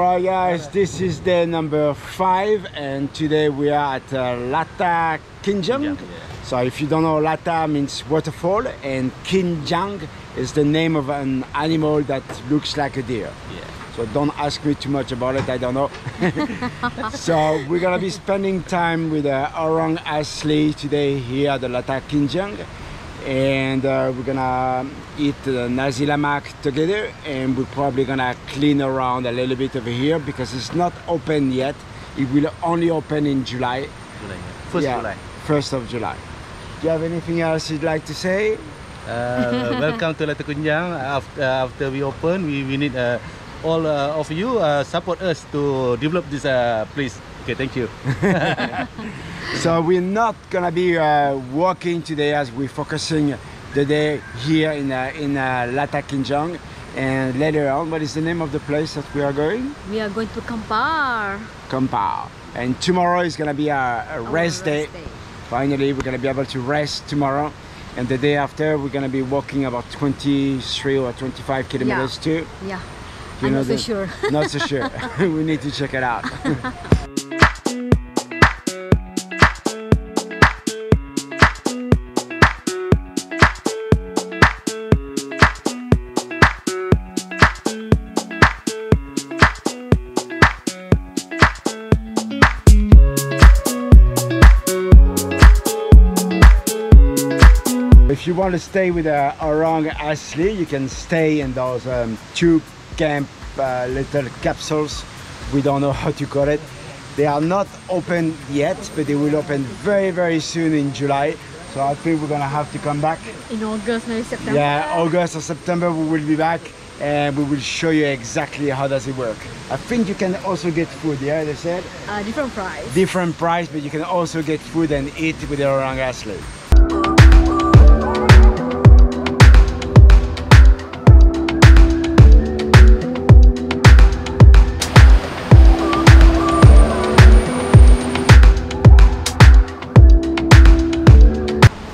Alright guys, this is day number 5 and today we are at Lata Kinjang. Yeah. So if you don't know, Lata means waterfall and Kinjang is the name of an animal that looks like a deer. Yeah. So don't ask me too much about it, I don't know. So we're gonna be spending time with Orang Asli today here at the Lata Kinjang. And we're gonna eat Nasi Lemak together, and we're probably gonna clean around a little bit over here because it's not open yet. It will only open in July. First of July. Do you have anything else you'd like to say? Welcome to Lata Kinjang. After we open, we need all of you support us to develop this place. Okay, thank you. So we're not gonna be walking today as we're focusing the day here in Lata Kinjang, and later on, what is the name of the place that we are going? We are going to Kampar. Kampar. And tomorrow is gonna be a rest day. Finally, we're gonna be able to rest tomorrow, and the day after, we're gonna be walking about 23 or 25 kilometers too. Yeah, I'm not so sure. Not so sure. We need to check it out. If you want to stay with Orang Asli, you can stay in those two camp little capsules. We don't know how to call it. They are not open yet, but they will open very soon in July. So I think we're gonna have to come back in August, maybe September. Yeah, August or September we will be back, and we will show you exactly how does it work. I think you can also get food, yeah, they said? Different price. Different price, but you can also get food and eat with Orang Asli.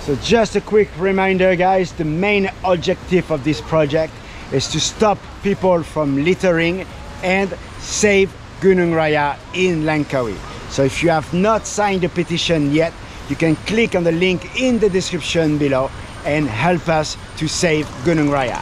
So just a quick reminder guys, the main objective of this project is to stop people from littering and save Gunung Raya in Langkawi. So if you have not signed the petition yet, you can click on the link in the description below and help us to save Gunung Raya.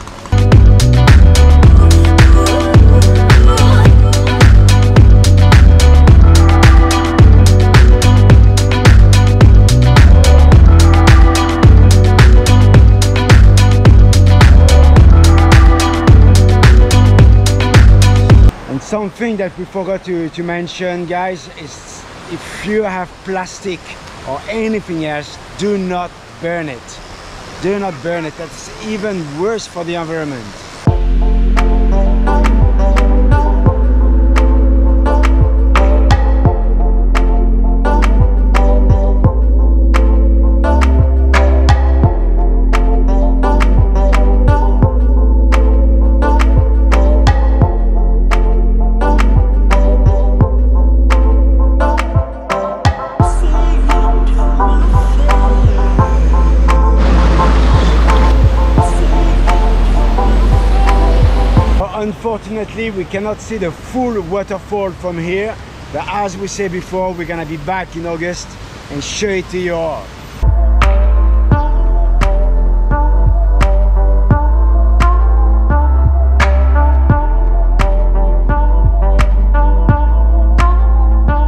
Something that we forgot to mention guys is if you have plastic or anything else, do not burn it. Do not burn it, that's even worse for the environment. Unfortunately, we cannot see the full waterfall from here, but as we said before, we're gonna be back in August and show it to you all.